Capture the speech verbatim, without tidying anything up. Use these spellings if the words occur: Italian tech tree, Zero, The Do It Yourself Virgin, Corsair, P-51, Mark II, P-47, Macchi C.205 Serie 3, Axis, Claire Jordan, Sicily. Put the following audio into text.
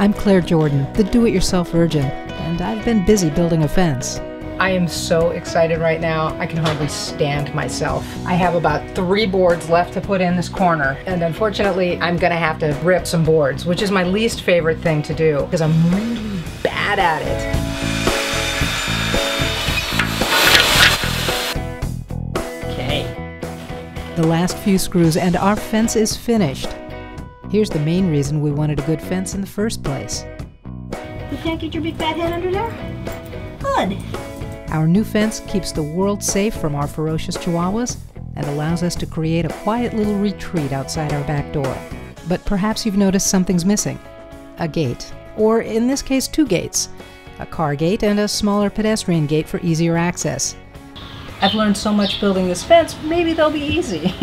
I'm Claire Jordan, the Do It Yourself Virgin, and I've been busy building a fence. I am so excited right now, I can hardly stand myself. I have about three boards left to put in this corner, and unfortunately, I'm gonna have to rip some boards, which is my least favorite thing to do, because I'm really bad at it. The last few screws and our fence is finished. Here's the main reason we wanted a good fence in the first place. You can't get your big fat head under there? Good. Our new fence keeps the world safe from our ferocious chihuahuas and allows us to create a quiet little retreat outside our back door. But perhaps you've noticed something's missing. A gate, or in this case two gates. A car gate and a smaller pedestrian gate for easier access. I've learned so much building this fence, maybe they'll be easy.